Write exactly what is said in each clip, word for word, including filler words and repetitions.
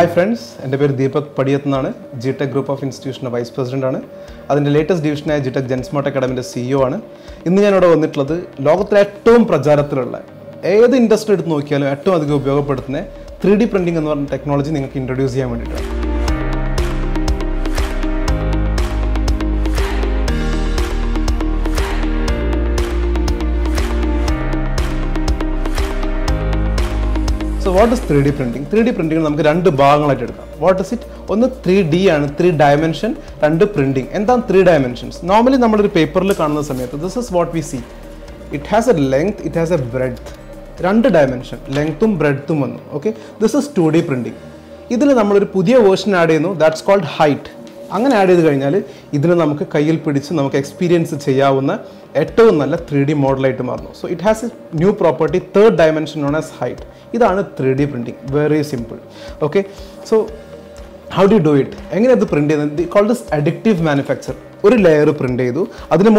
Hi friends, my name is Deepak Padiyathan, G-TEC Group of Institutions Vice President. I am the latest division of G-TEC Gensmart Academy C E O. Today I am here to introduce you to three D printing technology. So what is three D printing? three D printing is two parts. What is it? One is three D and three dimension, and printing. And then three dimensions. Normally, we see paper. This is what we see. It has a length, it has a breadth. Two dimension, length and breadth. Okay? This is two D printing. This is a new version that's called height. If we add this, we can experience it three D model. So it has a new property, third dimension known as height. This is three D printing, very simple. Okay, so how do you do it? How do you print it? They call this additive manufacture. One layer print it, another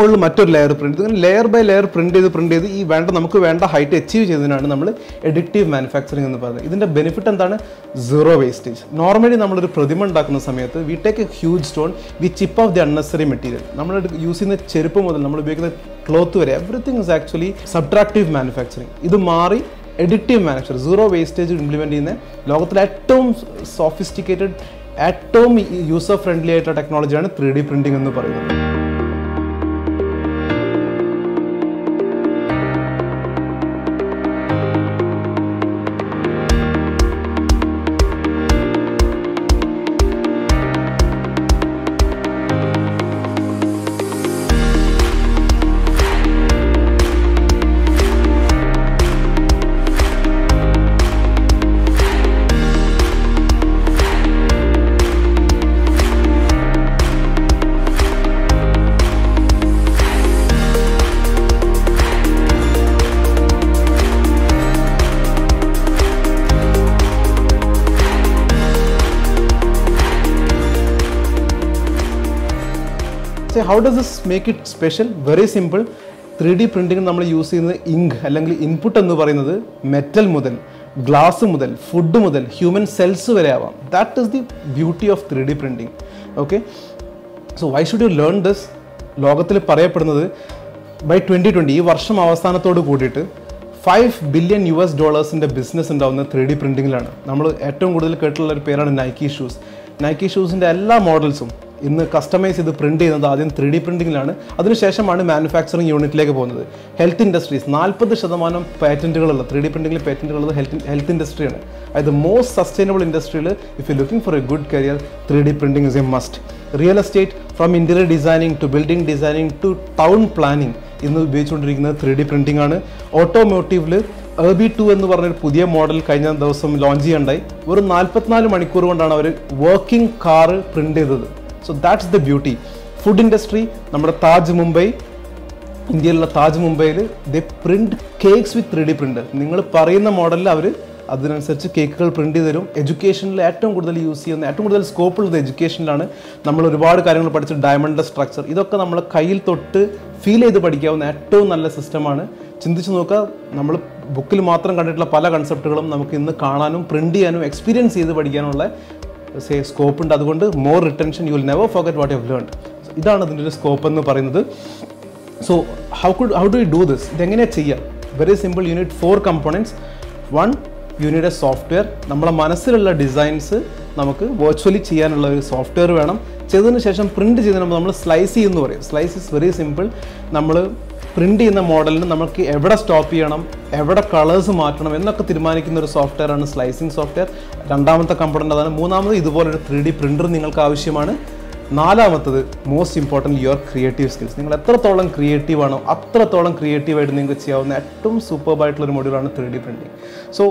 layer print it, layer by layer print it, print it. This is height achieved. Additive manufacturing. This benefit is zero wastage. Normally, we take a huge stone, we chip off the unnecessary material. We use the cloth, everything is actually subtractive manufacturing. This is additive manufacturing. Zero wastage implement in the sophisticated. At term user-friendly technology and three D printing. So how does this make it special? Very simple. three D printing we use ink, input metal, glass, food, human cells. That is the beauty of three D printing. Okay. So why should you learn this? By twenty twenty, five billion U S dollars in the business in three D printing. We have Nike shoes. Nike shoes in all models. In the customize the print in three D printing lana, other manufacturing unit like health industries, forty percent patent three D printing patent health health industry. At the most sustainable industry, if you're looking for a good career, three D printing is a must. Real estate, from interior designing to building designing to town planning, in the three D printing. Automotive, R B two and the model launch and working car printed. So that's the beauty. Food industry, namada Taj Mumbai, India Taj Mumbai, they print cakes with three D printer. Ningal parayna model avare adinanusarichu cake print cheyirum. Education la ettom kudal use cheyyana ettom kudal scope ulla education lana nammal orupaadu karyangal padichu diamond structure idokka nammal kayil tottu feel cheyidu padikavana ettom nalla system aanu. Chintichu nokka nammal bookil matram kandittilla pala conceptukalum namukku innu kaananum print cheyanum experience cheyidu padikanulla say scope and other more retention, you will never forget what you have learned. So this is scope. So how could how do you do this? Very simple, you need four components. One, you need a software. Nammala designs, namakku virtually cheyanulla software venam. Cheyadinu shesham print cheyidana nammal slice ennu parayum. Slice is very simple. Nammal print ചെയ്യുന്ന മോഡലിനെ നമുക്ക് എവിടെ stop ചെയ്യണം എവിടെ colours മാറ്റണം എന്നൊക്കെ തീരുമാനിക്കുന്ന ഒരു സോഫ്റ്റ്വെയർ ആണ് സ്ലൈസിംഗ് സോഫ്റ്റ്വെയർ രണ്ടാമത്തെ കമ്പോണന്റ് ആണ് മൂന്നാമത്തെ ഇതുപോലെ ഒരു three D പ്രിന്റർ നിങ്ങൾക്ക് ആവശ്യമാണ് നാലാമത്തേത് most important your creative skills നിങ്ങൾ എത്രത്തോളം ക്രിയേറ്റീവ് ആണോ അത്രത്തോളം ക്രിയേറ്റീവ് ആയിട്ട് നിങ്ങൾക്ക് ചെയ്യാവുന്ന ഏറ്റവും സൂപ്പർബ് ആയിട്ടുള്ള ഒരു മോഡ്യൂൾ ആണ് three D പ്രിന്റിംഗ് സോ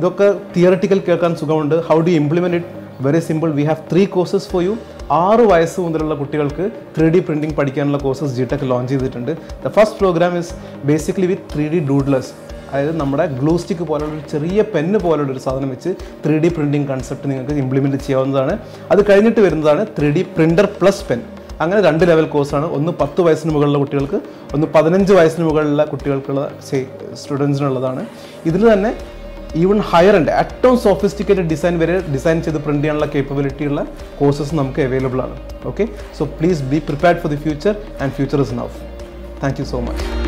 ഇതൊക്കെ തിയറിറ്റിക്കൽ കേൾക്കാൻ സുഖമുണ്ട് how do you implement it? Very simple, we have three courses for you. six വയസ്സ് മുതലുള്ള കുട്ടികൾക്ക് three D printing പഠിക്കാനുള്ള കോഴ്സസ് G-TEC ലോഞ്ച് ചെയ്തിട്ടുണ്ട്. The first program is basically with three D doodlers. അതായത് നമ്മുടെ ഗ്ലൂ സ്റ്റിക്ക് പോലുള്ള ഒരു ചെറിയ പെന്ന് പോലുള്ള ഒരു സാധനം വെച്ച് three D printing കൺസെപ്റ്റ് നിങ്ങൾക്ക് ഇംപ്ലിമെന്റ് ചെയ്യാവുന്നതാണ്. അത് കഴിഞ്ഞിട്ട് വരുന്നതാണ് three D printer plus pen. അങ്ങനെ രണ്ട് ലെവൽ കോഴ്സാണ്. ഒന്ന് പത്ത് വയസ്സിന് മുകളിലുള്ള കുട്ടികൾക്ക്, ഒന്ന് പതിനഞ്ച് വയസ്സിന് മുകളിലുള്ള കുട്ടികൾക്കുള്ള സ്റ്റുഡൻസിനുള്ളതാണ്. ഇതിൽ തന്നെ even higher end, at sophisticated design where design the print capability courses available. Okay, so please be prepared for the future, and future is now. Thank you so much.